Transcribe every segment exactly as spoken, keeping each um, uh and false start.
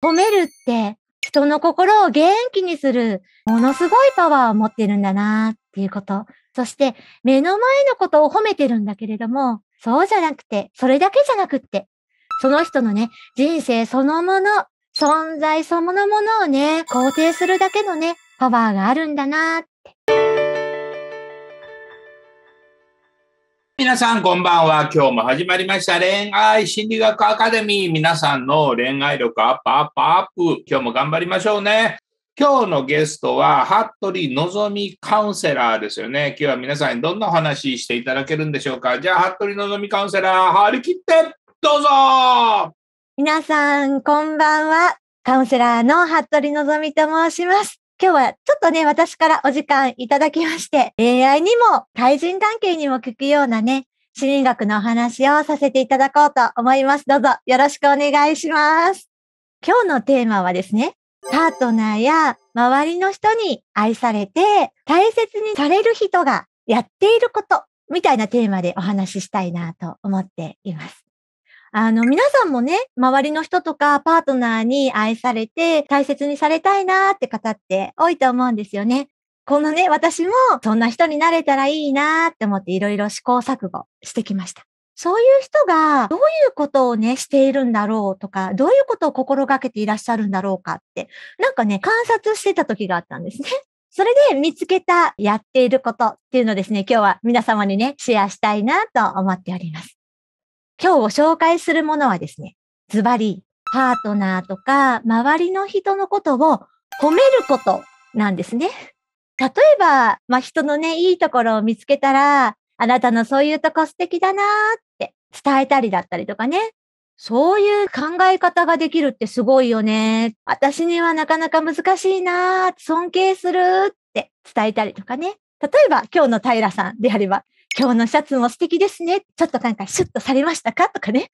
褒めるって人の心を元気にするものすごいパワーを持ってるんだなっていうこと。そして目の前のことを褒めてるんだけれども、そうじゃなくて、それだけじゃなくって、その人のね、人生そのもの、存在そのものをね、肯定するだけのね、パワーがあるんだなって。皆さんこんばんは。今日も始まりました恋愛心理学アカデミー。皆さんの恋愛力アップアップアップ。今日も頑張りましょうね。今日のゲストは服部望実カウンセラーですよね。今日は皆さんにどんなお話していただけるんでしょうか。じゃあ服部望実カウンセラー、張り切ってどうぞ。皆さんこんばんは。カウンセラーの服部望実と申します。今日はちょっとね、私からお時間いただきまして、恋愛にも対人関係にも効くようなね、心理学のお話をさせていただこうと思います。どうぞよろしくお願いします。今日のテーマはですね、パートナーや周りの人に愛されて大切にされる人がやっていることみたいなテーマでお話ししたいなと思っています。あの、皆さんもね、周りの人とかパートナーに愛されて大切にされたいなーって方って多いと思うんですよね。このね、私もそんな人になれたらいいなーって思っていろいろ試行錯誤してきました。そういう人がどういうことをね、しているんだろうとか、どういうことを心がけていらっしゃるんだろうかって、なんかね、観察してた時があったんですね。それで見つけたやっていることっていうのをですね、今日は皆様にね、シェアしたいなと思っております。今日ご紹介するものはですね、ズバリ、パートナーとか周りの人のことを褒めることなんですね。例えば、まあ、人のね、いいところを見つけたら、あなたのそういうとこ素敵だなーって伝えたりだったりとかね。そういう考え方ができるってすごいよね。私にはなかなか難しいなー、尊敬するって伝えたりとかね。例えば、今日の平さんであれば、今日のシャツも素敵ですね。ちょっとなんかシュッとされましたかとかね。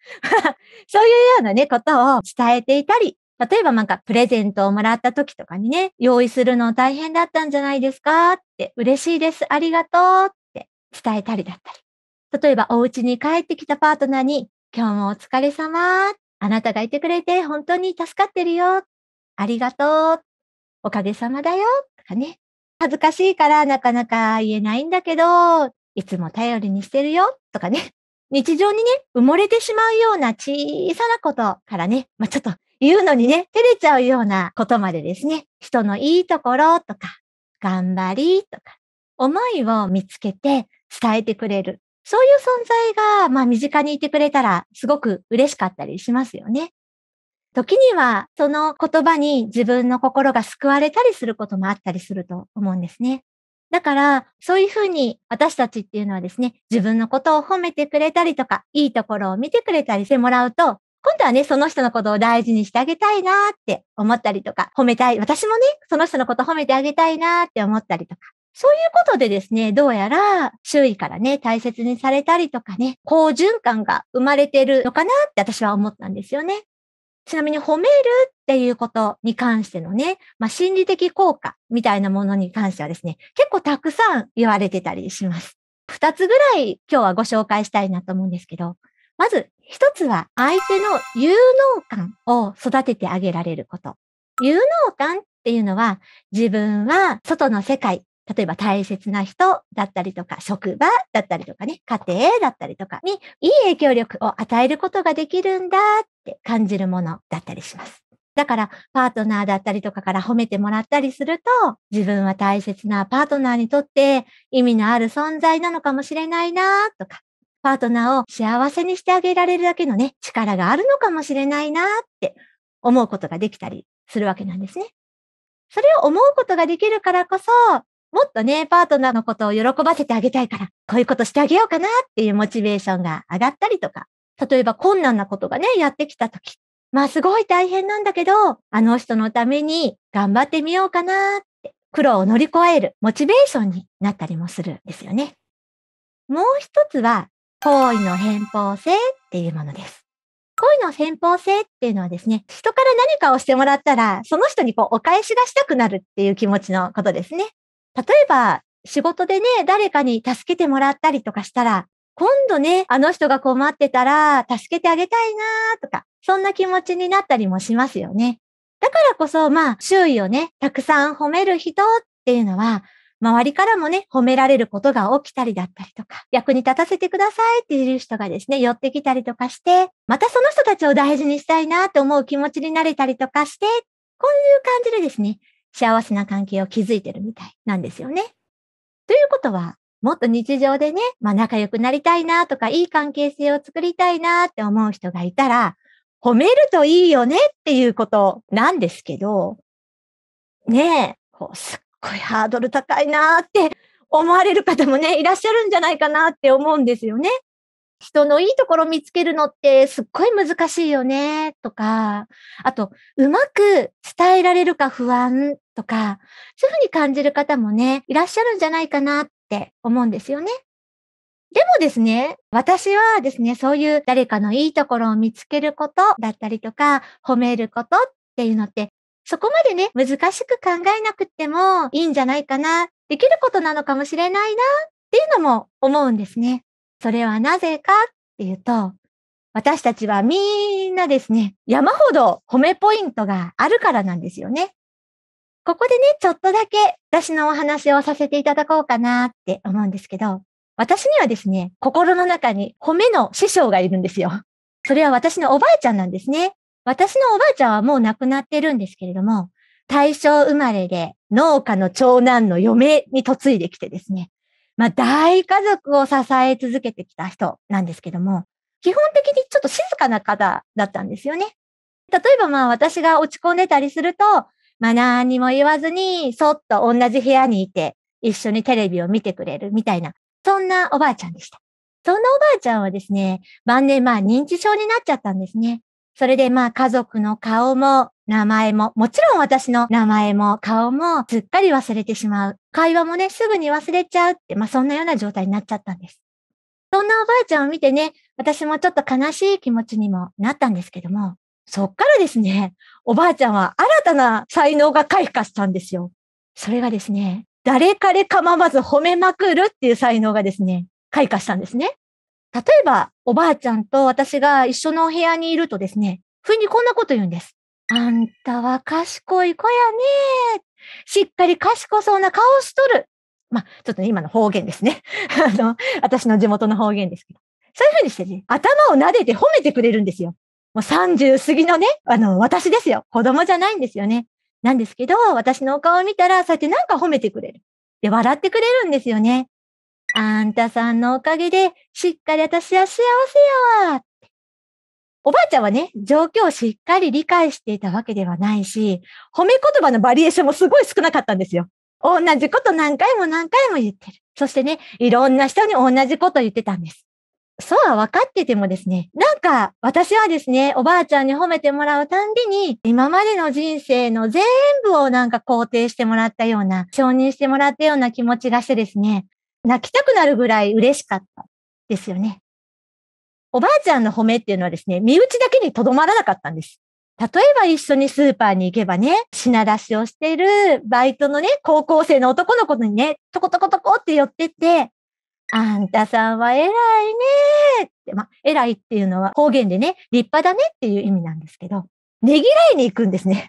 そういうようなね、ことを伝えていたり、例えばなんかプレゼントをもらった時とかにね、用意するの大変だったんじゃないですかって、嬉しいです。ありがとうって伝えたりだったり。例えばお家に帰ってきたパートナーに、今日もお疲れ様。あなたがいてくれて本当に助かってるよ。ありがとう。おかげさまだよ。とかね。恥ずかしいからなかなか言えないんだけど、いつも頼りにしてるよとかね。日常にね、埋もれてしまうような小さなことからね、まあ、ちょっと言うのにね、照れちゃうようなことまでですね、人のいいところとか、頑張りとか、思いを見つけて伝えてくれる。そういう存在が、まあ、身近にいてくれたらすごく嬉しかったりしますよね。時にはその言葉に自分の心が救われたりすることもあったりすると思うんですね。だから、そういうふうに私たちっていうのはですね、自分のことを褒めてくれたりとか、いいところを見てくれたりしてもらうと、今度はね、その人のことを大事にしてあげたいなーって思ったりとか、褒めたい。私もね、その人のことを褒めてあげたいなーって思ったりとか。そういうことでですね、どうやら周囲からね、大切にされたりとかね、好循環が生まれてるのかなって私は思ったんですよね。ちなみに褒めるっていうことに関してのね、まあ、心理的効果みたいなものに関してはですね、結構たくさん言われてたりします。二つぐらい今日はご紹介したいなと思うんですけど、まず一つは相手の有能感を育ててあげられること。有能感っていうのは自分は外の世界、例えば大切な人だったりとか、職場だったりとかね、家庭だったりとかにいい影響力を与えることができるんだって感じるものだったりします。だから、パートナーだったりとかから褒めてもらったりすると、自分は大切なパートナーにとって意味のある存在なのかもしれないなとか、パートナーを幸せにしてあげられるだけのね、力があるのかもしれないなって思うことができたりするわけなんですね。それを思うことができるからこそ、もっとね、パートナーのことを喜ばせてあげたいから、こういうことしてあげようかなっていうモチベーションが上がったりとか、例えば困難なことがね、やってきたとき、まあすごい大変なんだけど、あの人のために頑張ってみようかなって、苦労を乗り越えるモチベーションになったりもするんですよね。もう一つは、好意の偏方性っていうものです。好意の偏方性っていうのはですね、人から何かをしてもらったら、その人にこうお返しがしたくなるっていう気持ちのことですね。例えば、仕事でね、誰かに助けてもらったりとかしたら、今度ね、あの人が困ってたら、助けてあげたいなーとか、そんな気持ちになったりもしますよね。だからこそ、まあ、周囲をね、たくさん褒める人っていうのは、周りからもね、褒められることが起きたりだったりとか、役に立たせてくださいっていう人がですね、寄ってきたりとかして、またその人たちを大事にしたいなと思う気持ちになれたりとかして、こういう感じでですね、幸せな関係を築いてるみたいなんですよね。ということは、もっと日常でね、まあ仲良くなりたいなとか、いい関係性を作りたいなって思う人がいたら、褒めるといいよねっていうことなんですけど、ねえ、こうすっごいハードル高いなって思われる方もね、いらっしゃるんじゃないかなって思うんですよね。人のいいところ見つけるのってすっごい難しいよねとか、あと、うまく伝えられるか不安とか、そういうふうに感じる方もね、いらっしゃるんじゃないかなって思うんですよね。でもですね、私はですね、そういう誰かのいいところを見つけることだったりとか、褒めることっていうのって、そこまでね、難しく考えなくてもいいんじゃないかな、できることなのかもしれないなっていうのも思うんですね。それはなぜかっていうと、私たちはみんなですね、山ほど褒めポイントがあるからなんですよね。ここでね、ちょっとだけ私のお話をさせていただこうかなって思うんですけど、私にはですね、心の中に褒めの師匠がいるんですよ。それは私のおばあちゃんなんですね。私のおばあちゃんはもう亡くなってるんですけれども、大正生まれで農家の長男の嫁に嫁いできてですね、まあ大家族を支え続けてきた人なんですけども、基本的にちょっと静かな方だったんですよね。例えばまあ私が落ち込んでたりすると、まあ何にも言わずにそっと同じ部屋にいて一緒にテレビを見てくれるみたいな、そんなおばあちゃんでした。そんなおばあちゃんはですね、晩年まあ認知症になっちゃったんですね。それでまあ家族の顔も名前も、もちろん私の名前も顔もすっかり忘れてしまう。会話もね、すぐに忘れちゃうって、まあそんなような状態になっちゃったんです。そんなおばあちゃんを見てね、私もちょっと悲しい気持ちにもなったんですけども、そっからですね、おばあちゃんは新たな才能が開花したんですよ。それがですね、誰彼構わず褒めまくるっていう才能がですね、開花したんですね。例えば、おばあちゃんと私が一緒のお部屋にいるとですね、ふいにこんなこと言うんです。あんたは賢い子やね。しっかり賢そうな顔しとる。まあ、ちょっとね、今の方言ですね。あの、私の地元の方言ですけど。そういうふうにしてね、頭を撫でて褒めてくれるんですよ。もうさんじゅう過ぎのね、あの、私ですよ。子供じゃないんですよね。なんですけど、私のお顔を見たら、そうやってなんか褒めてくれる。で、笑ってくれるんですよね。あんたさんのおかげで、しっかり私は幸せやわ。おばあちゃんはね、状況をしっかり理解していたわけではないし、褒め言葉のバリエーションもすごい少なかったんですよ。同じこと何回も何回も言ってる。そしてね、いろんな人に同じこと言ってたんです。そうは分かっててもですね、なんか私はですね、おばあちゃんに褒めてもらうたんびに、今までの人生の全部をなんか肯定してもらったような、承認してもらったような気持ちがしてですね、泣きたくなるぐらい嬉しかったですよね。おばあちゃんの褒めっていうのはですね、身内だけにとどまらなかったんです。例えば一緒にスーパーに行けばね、品出しをしているバイトのね、高校生の男の子にね、トコトコトコって寄ってって、あんたさんは偉いねーって、まあ、偉いっていうのは方言でね、立派だねっていう意味なんですけど、ねぎらいに行くんですね。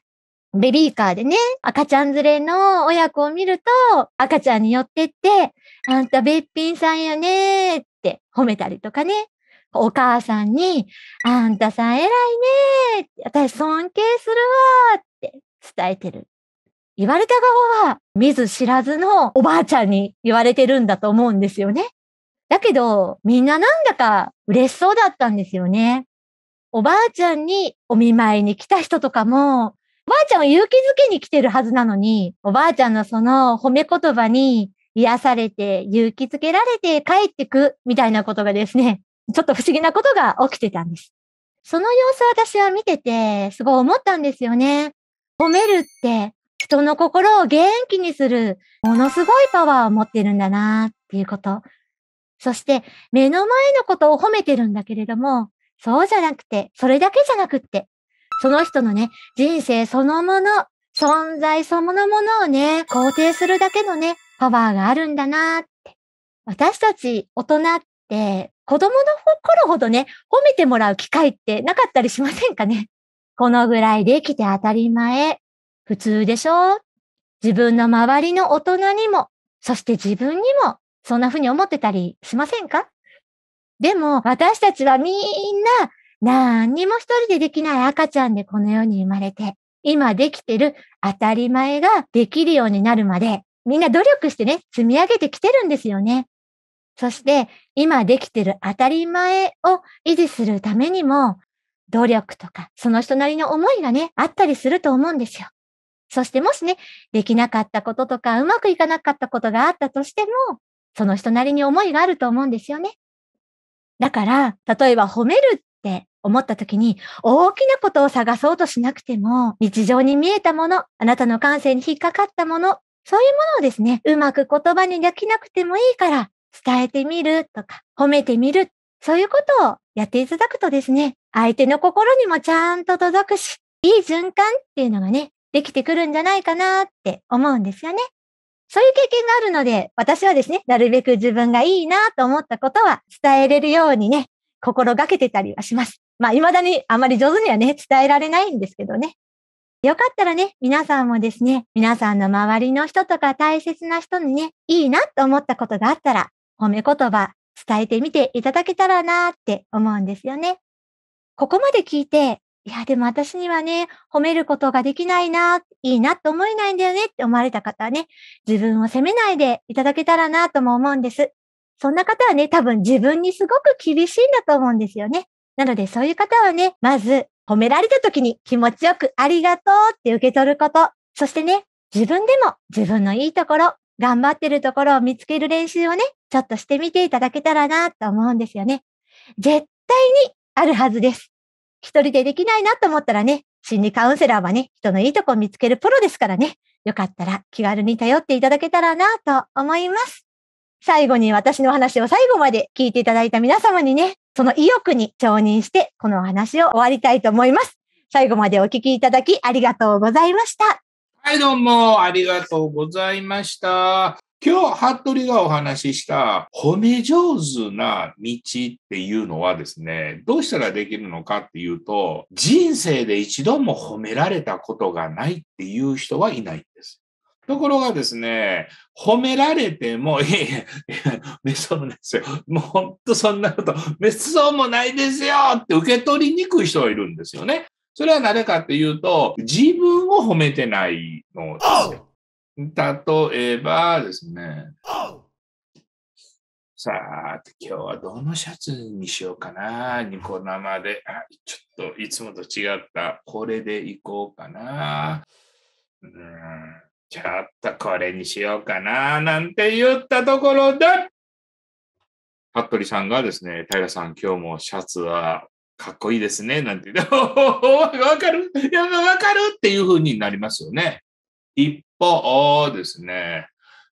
ベビーカーでね、赤ちゃん連れの親子を見ると、赤ちゃんに寄ってって、あんたべっぴんさんよねーって褒めたりとかね。お母さんに、あんたさん偉いねー、私尊敬するわーって伝えてる。言われた側は見ず知らずのおばあちゃんに言われてるんだと思うんですよね。だけど、みんななんだか嬉しそうだったんですよね。おばあちゃんにお見舞いに来た人とかも、おばあちゃんを勇気づけに来てるはずなのに、おばあちゃんのその褒め言葉に癒されて、勇気づけられて帰ってくみたいなことがですね、ちょっと不思議なことが起きてたんです。その様子を私は見てて、すごい思ったんですよね。褒めるって、人の心を元気にする、ものすごいパワーを持ってるんだなっていうこと。そして、目の前のことを褒めてるんだけれども、そうじゃなくて、それだけじゃなくって、その人のね、人生そのもの、存在そのものをね、肯定するだけのね、パワーがあるんだなって。私たち大人って、子供の頃ほどね、褒めてもらう機会ってなかったりしませんかね。このぐらいできて当たり前。普通でしょ？自分の周りの大人にも、そして自分にも、そんな風に思ってたりしませんか？でも、私たちはみんな、何にも一人でできない赤ちゃんでこの世に生まれて、今できてる当たり前ができるようになるまで、みんな努力してね、積み上げてきてるんですよね。そして、今できてる当たり前を維持するためにも、努力とか、その人なりの思いがね、あったりすると思うんですよ。そしてもしね、できなかったこととか、うまくいかなかったことがあったとしても、その人なりに思いがあると思うんですよね。だから、例えば褒めるって思った時に、大きなことを探そうとしなくても、日常に見えたもの、あなたの感性に引っかかったもの、そういうものをですね、うまく言葉にできなくてもいいから、伝えてみるとか、褒めてみる。そういうことをやっていただくとですね、相手の心にもちゃんと届くし、いい循環っていうのがね、できてくるんじゃないかなって思うんですよね。そういう経験があるので、私はですね、なるべく自分がいいなと思ったことは伝えれるようにね、心がけてたりはします。まあ、未だにあまり上手にはね、伝えられないんですけどね。よかったらね、皆さんもですね、皆さんの周りの人とか大切な人にね、いいなと思ったことがあったら、褒め言葉伝えてみていただけたらなって思うんですよね。ここまで聞いて、いやでも私にはね、褒めることができないな、いいなと思えないんだよねって思われた方はね、自分を責めないでいただけたらなとも思うんです。そんな方はね、多分自分にすごく厳しいんだと思うんですよね。なのでそういう方はね、まず褒められた時に気持ちよくありがとうって受け取ること。そしてね、自分でも自分のいいところ、頑張ってるところを見つける練習をね、ちょっとしてみていただけたらなと思うんですよね。絶対にあるはずです。一人でできないなと思ったらね、心理カウンセラーはね、人のいいとこを見つけるプロですからね、よかったら気軽に頼っていただけたらなと思います。最後に私の話を最後まで聞いていただいた皆様にね、その意欲に承認してこのお話を終わりたいと思います。最後までお聞きいただきありがとうございました。はい、どうもありがとうございました。今日、服部がお話しした褒め上手な道っていうのはですね、どうしたらできるのかっていうと、人生で一度も褒められたことがないっていう人はいないんです。ところがですね、褒められても、いやいや、いやめっそうもないですよ。もう本当そんなこと、めっそうもないですよって受け取りにくい人がいるんですよね。それは誰かっていうと、自分を褒めてないのですよ。例えばですね、さあ、今日はどのシャツにしようかな、ニコ生で、あ、ちょっといつもと違った、これでいこうかな、うーん、ちょっとこれにしようかな、なんて言ったところで、服部さんがですね、平さん、今日もシャツはかっこいいですね、なんて言って、わかる、いや、わかるっていうふうになりますよね。一方ですね、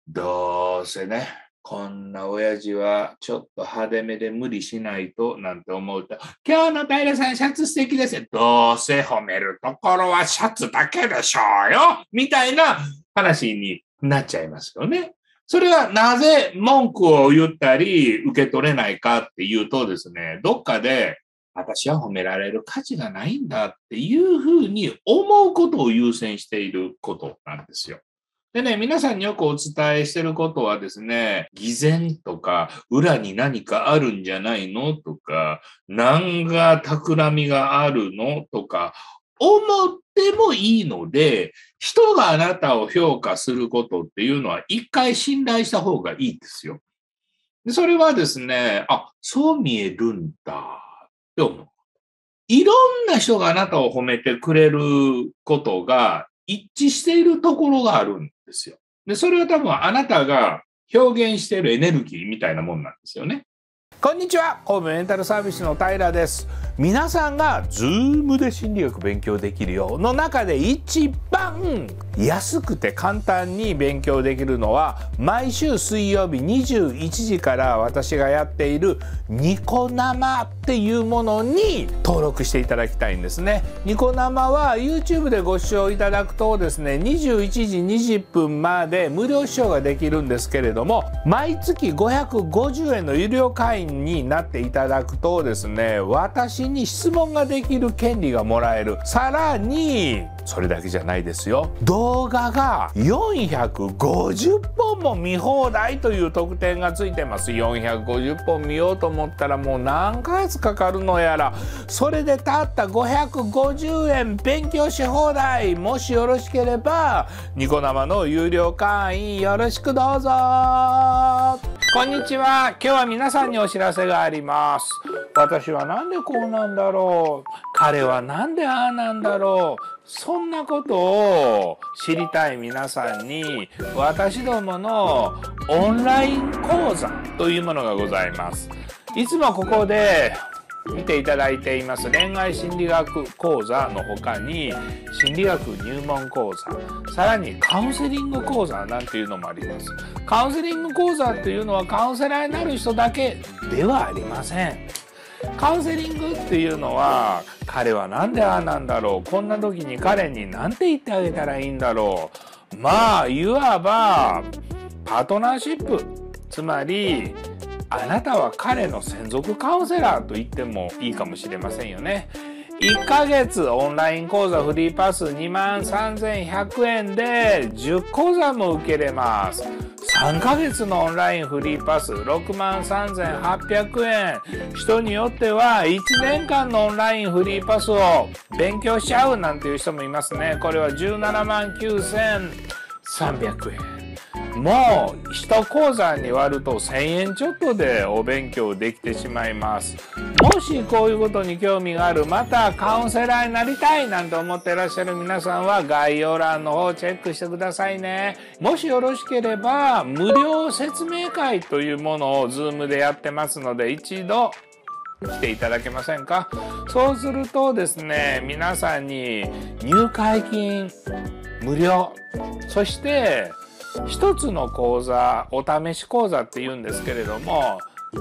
どうせね、こんな親父はちょっと派手めで無理しないとなんて思うと、今日の平さんシャツ素敵ですよ。どうせ褒めるところはシャツだけでしょうよみたいな話になっちゃいますよね。それはなぜ文句を言ったり受け取れないかっていうとですね、どっかで私は褒められる価値がないんだっていうふうに思うことを優先していることなんですよ。でね、皆さんによくお伝えしていることはですね、偽善とか裏に何かあるんじゃないのとか、何が企みがあるのとか、思ってもいいので、人があなたを評価することっていうのは一回信頼した方がいいですよ。で、それはですね、あ、そう見えるんだ。って思う。いろんな人があなたを褒めてくれることが一致しているところがあるんですよ。で、それは多分あなたが表現しているエネルギーみたいなもんなんですよね。こんにちは、ホームメンタルサービスの平です。皆さんが Zoom で心理学勉強できるよの中で一番安くて簡単に勉強できるのは、毎週水曜日にじゅういちじから私がやっているニコ生っていうものに登録していただきたいんですね。ニコ生は YouTube でご視聴いただくとですね、にじゅういちじにじゅっぷんまで無料視聴ができるんですけれども、毎月ごひゃくごじゅうえんの有料会員になっていただくとですね、私ちに質問ができる権利がもらえる。さらにそれだけじゃないですよ。動画がよんひゃくごじゅっぽんも見放題という特典がついてます。よんひゃくごじゅっぽん見ようと思ったらもう何ヶ月かかるのやら。それでたったごひゃくごじゅうえん勉強し放題。もしよろしければニコ生の有料会員よろしくどうぞ。こんにちは。今日は皆さんにお知らせがあります。私はなんでこうなんだろう、彼はなんでああなんだろう、そんなことを知りたい皆さんに私どものオンライン講座というものがございます。いつもここで見ていただいています恋愛心理学講座の他に心理学入門講座、さらにカウンセリング講座なんていうのもあります。カウンセリング講座っていうのはカウンセラーになる人だけではありません。カウンセリングっていうのは彼はなんでああなんだろう、こんな時に彼に何て言ってあげたらいいんだろう、まあいわばパートナーシップ、つまりあなたは彼の専属カウンセラーと言ってもいいかもしれませんよね。いっかげつオンライン講座フリーパスにまんさんぜんひゃくえんでじゅっこうざも受けれます。さんかげつのオンラインフリーパスろくまんさんぜんはっぴゃくえん。人によってはいちねんかんのオンラインフリーパスを勉強しちゃうなんていう人もいますね。これはじゅうななまんきゅうせんさんびゃくえん。もういちこうざに割るとせんえんちょっとでお勉強できてしまいます。もしこういうことに興味がある、またカウンセラーになりたいなんて思ってらっしゃる皆さんは概要欄の方をチェックしてくださいね。もしよろしければ無料説明会というものを ズーム でやってますので一度来ていただけませんか。そうするとですね、皆さんに入会金無料、そして一つの講座、お試し講座っていうんですけれどもズ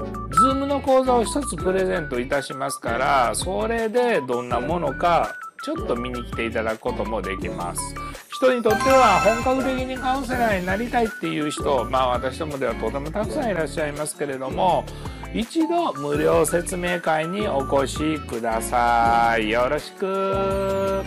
ーム の講座をひとつプレゼントいたしますから、それでどんなものかちょっと見に来ていただくこともできます。人にとっては本格的にカウンセラーになりたいっていう人、まあ私どもではとてもたくさんいらっしゃいますけれども、一度無料説明会にお越しください。よろしく。